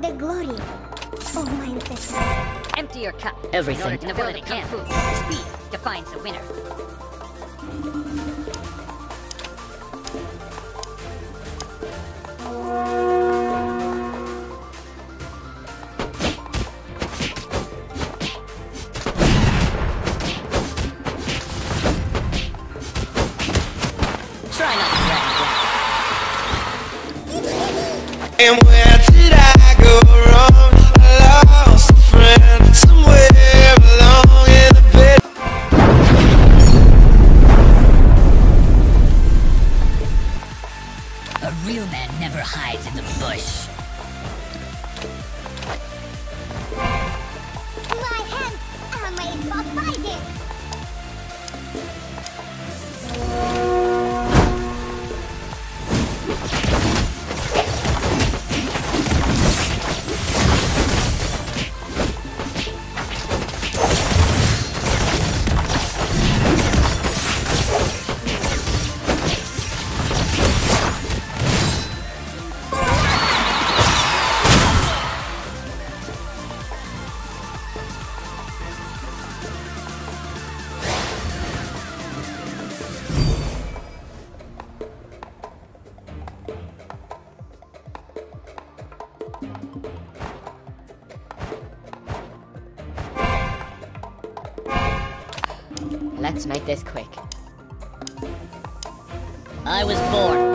know their glory. Oh, my ancestors. Empty your cup. Everything. In the world of Kung Fu, speed defines the winner. And where did I go wrong? I lost a friend somewhere along in the bed. A real man never hides in the bush. My hands are made for fighting. Let's make this quick. I was born.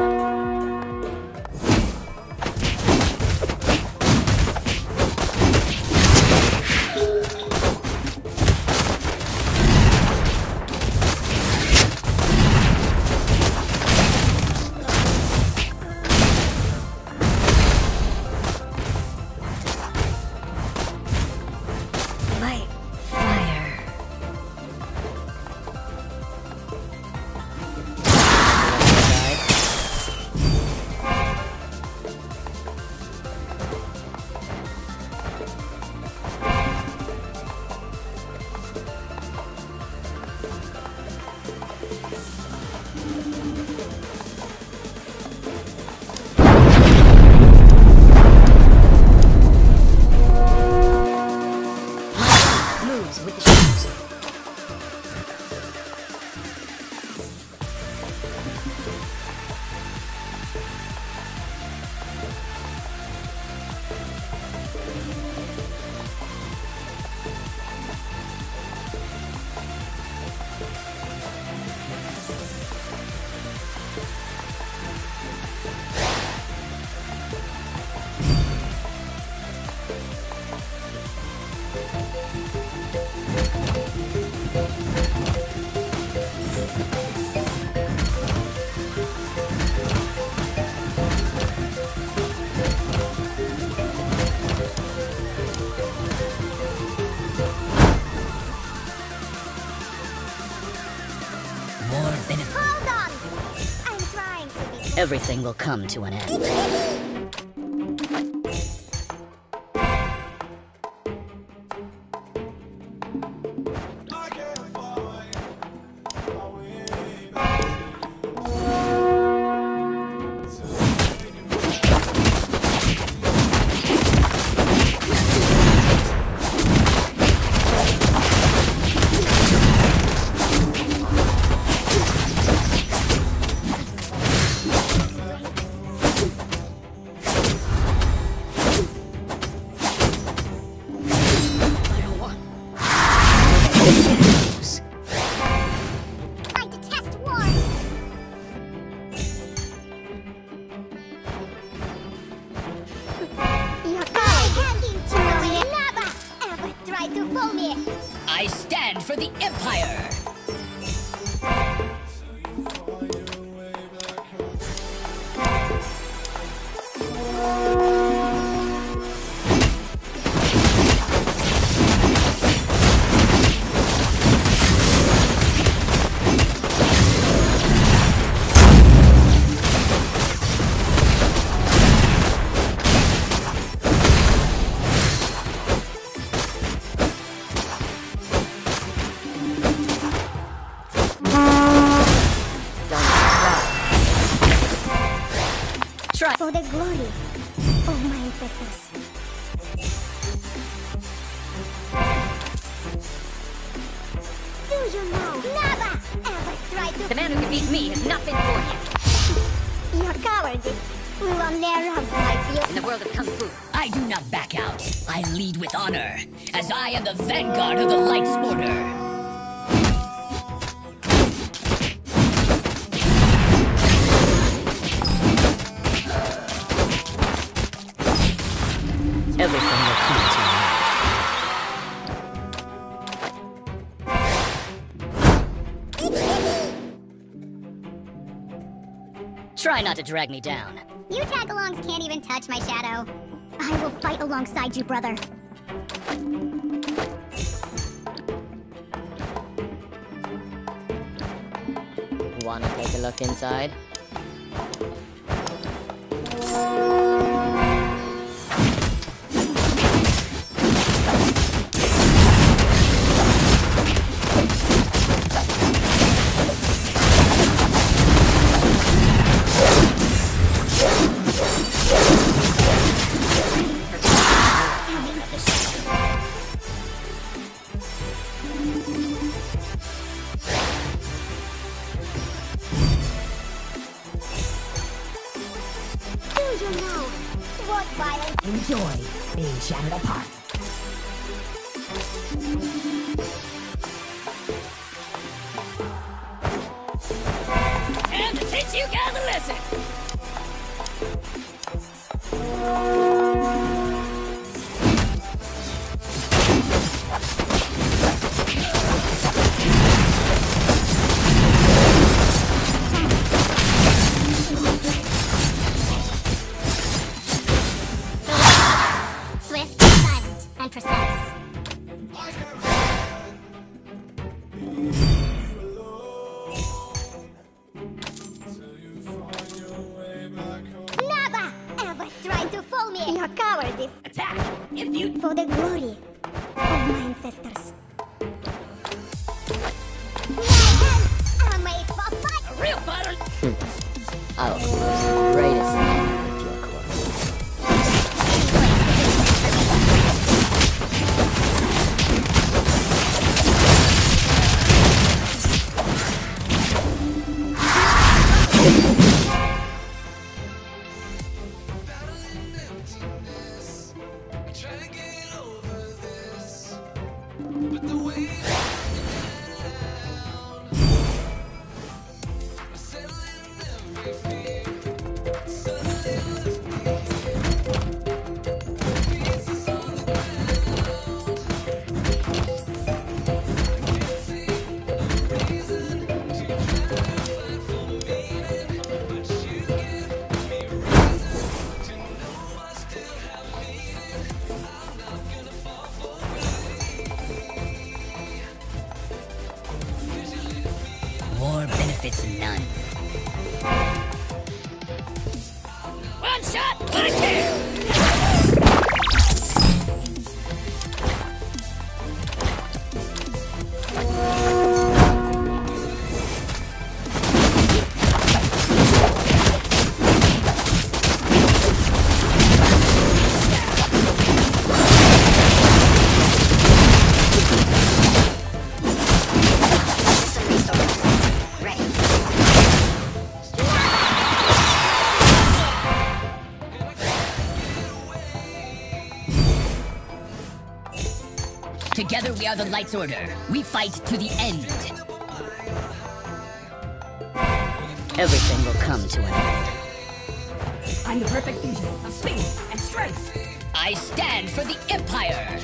Everything will come to an end. I stand for the Empire! For the glory of my ancestors. The man who could beat me has not been born yet. Your cowardice will on their arms, my dear. In the world of Kung Fu, I do not back out. I lead with honor, as I am the vanguard of the Light's Order. Try not to drag me down. You tag-alongs can't even touch my shadow. I will fight alongside you, brother. Wanna take a look inside? Enjoy being shattered apart. And to teach you guys a lesson. Your cowardice. Attack! If you for the glory of my ancestors. I am a fight. A real fighter. I was the greatest man at your club. It's none. One shot, one kill! Together we are the Light's Order. We fight to the end. Everything will come to an end. I'm the perfect fusion of speed and strength. I stand for the Empire.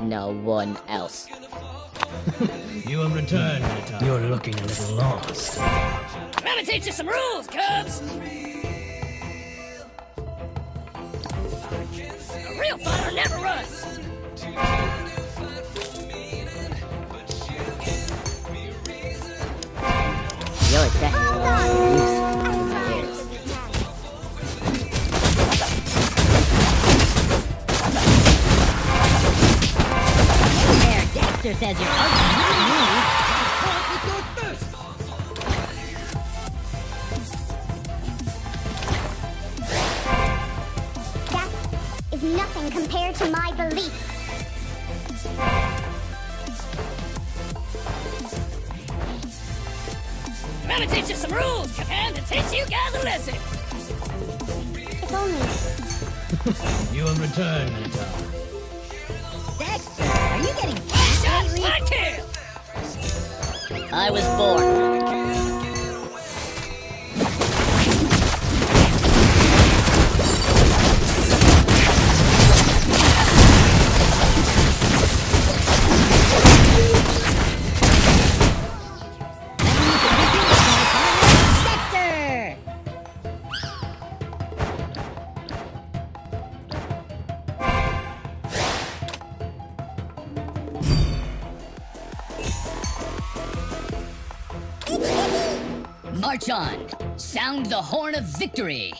No one else. You have returned, Rita. You're looking a little lost. I'm gonna teach you some rules, Cubs! A real fighter never runs! You're dead. says you're ugly. That is nothing compared to my beliefs. I'm gonna teach you some rules, Captain, to teach you guys a lesson. It's only... You will return, Minotaur. Dexter, are you getting fat? Shot my tail! I was born. March on! Sound the horn of victory!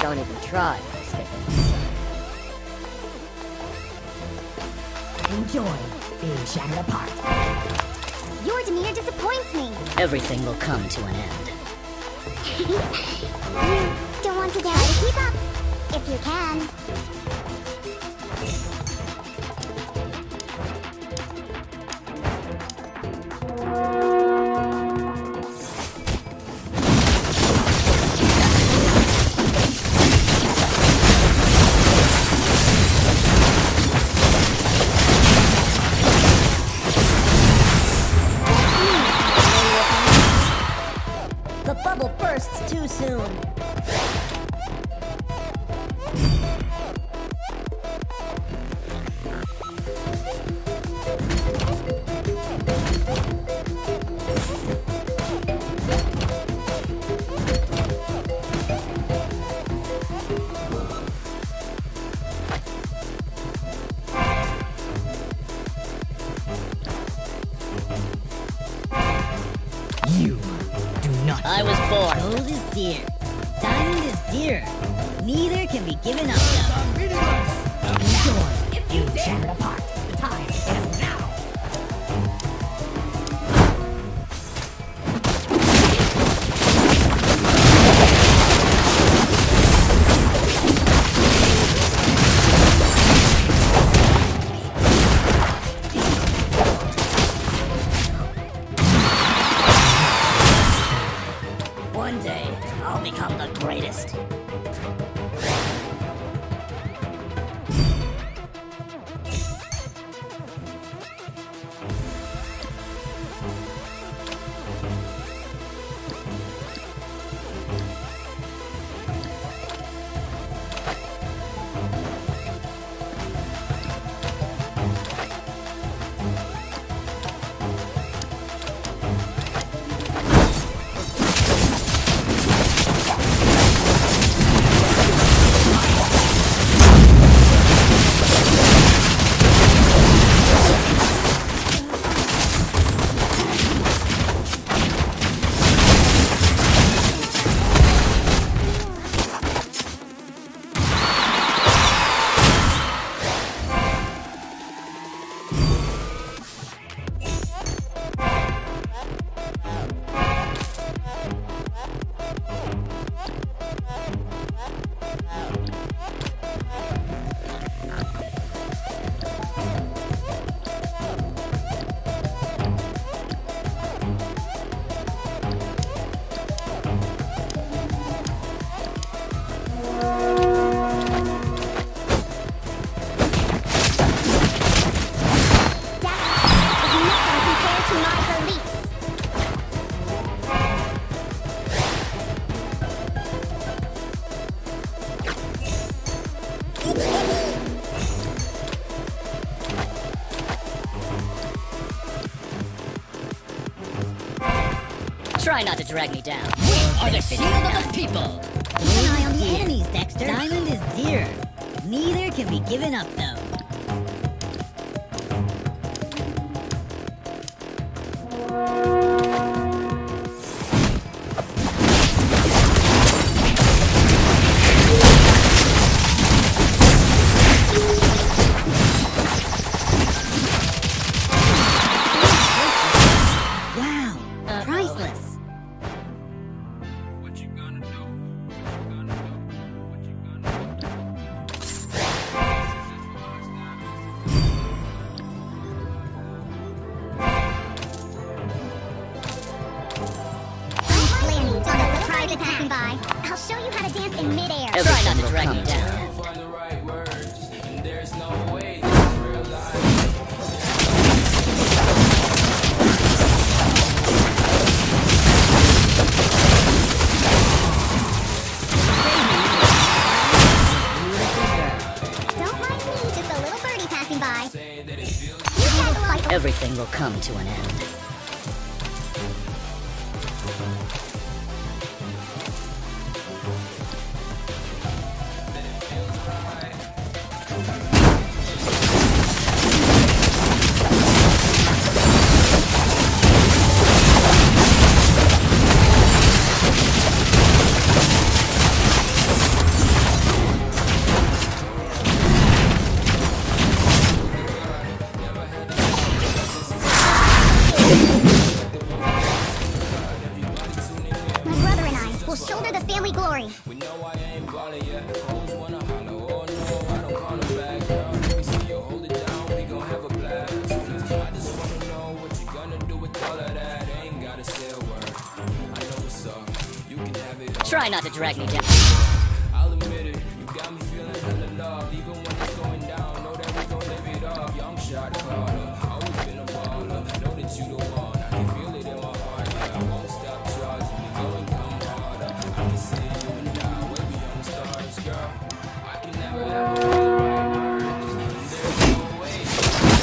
Don't even try. Enjoy being shattered apart. Your demeanor disappoints me. Everything will come to an end. You don't want to die. Keep up, if you can. Too soon. I was born. Gold is dear. Diamond is dear. Neither can be given up. If you tear apart, the time is now. Become the greatest. Try not to drag me down. We are the shield of the people. Keep an eye on the enemies, Dexter. Diamond is dear. Neither can be given up, though. I'll show you how to dance in midair. Try not to drag me down. Find the right words. There's no way this is real life. Don't mind me, just a little birdie passing by. You can't fight. Everything will come to an end. Try not to drag me down. I'll admit it, you got me feeling hella love. Even when it's going down, know that we gon' live it up. Young shot caller, always been a baller. Know that you the one, I can feel it in my heart. Yeah, I won't stop charging, you go and come harder. I can see you and I, way beyond the stars, girl. I can never ever find the right words. There's no way to die.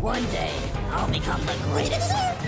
One day, I'll become the greatest.